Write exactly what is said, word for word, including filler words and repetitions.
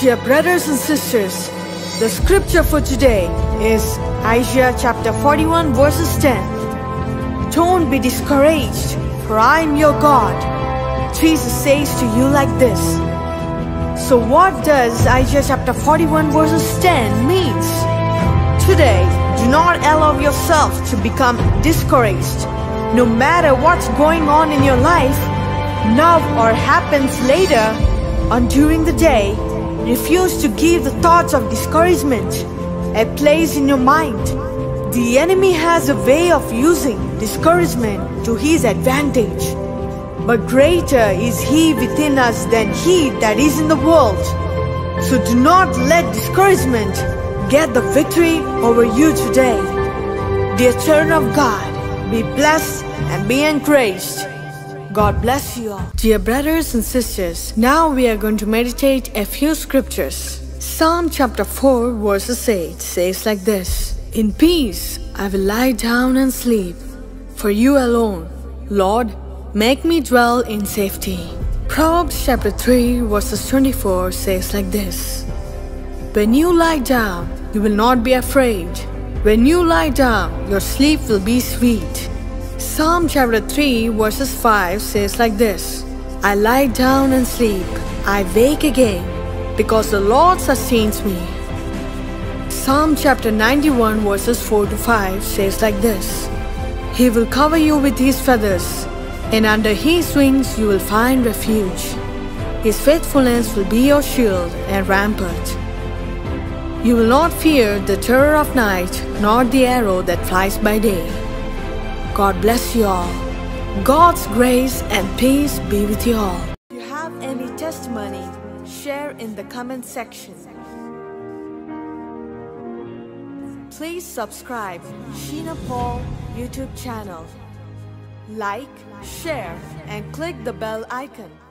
Dear brothers and sisters, the scripture for today is Isaiah chapter forty-one verses ten. Don't be discouraged, for I am your God. Jesus says to you like this. So what does Isaiah chapter forty-one verses ten means? Today, do not allow yourself to become discouraged. No matter what's going on in your life, now or happens later or during the day, refuse to give the thoughts of discouragement a place in your mind. The enemy has a way of using discouragement to his advantage. But greater is he within us than he that is in the world. So do not let discouragement get the victory over you today. Dear children of God, be blessed and be encouraged. God bless you all. Dear brothers and sisters, now we are going to meditate a few scriptures. Psalm chapter four verses eight says like this. In peace I will lie down and sleep, for you alone, Lord, make me dwell in safety. Proverbs chapter three verses twenty-four says like this. When you lie down, you will not be afraid. When you lie down, your sleep will be sweet. Psalm chapter three verses five says like this. I lie down and sleep. I wake again, because the Lord sustains me. Psalm chapter ninety-one verses four to five says like this. He will cover you with his feathers, and under his wings you will find refuge. His faithfulness will be your shield and rampart. You will not fear the terror of night, nor the arrow that flies by day. God bless you all. God's grace and peace be with you all. If you have any testimony, share in the comment section. Please subscribe Sheena Paul YouTube channel. Like, share, and click the bell icon.